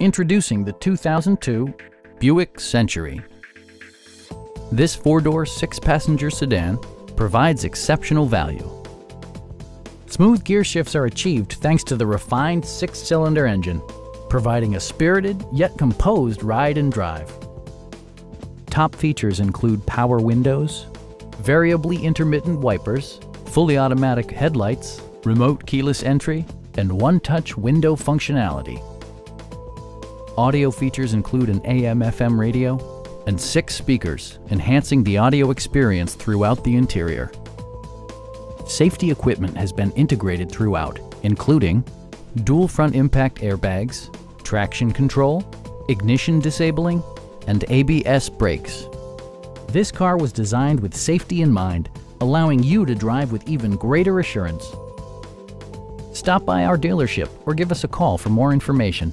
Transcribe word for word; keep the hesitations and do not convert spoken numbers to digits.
Introducing the two thousand two Buick Century. This four-door, six-passenger sedan provides exceptional value. Smooth gear shifts are achieved thanks to the refined six-cylinder engine, providing a spirited yet composed ride and drive. Top features include power windows, variably intermittent wipers, fully automatic headlights, remote keyless entry, and one-touch window functionality. Audio features include an A M F M radio and six speakers, enhancing the audio experience throughout the interior. Safety equipment has been integrated throughout, including dual front impact airbags, traction control, ignition disabling, and A B S brakes. This car was designed with safety in mind, allowing you to drive with even greater assurance. Stop by our dealership or give us a call for more information.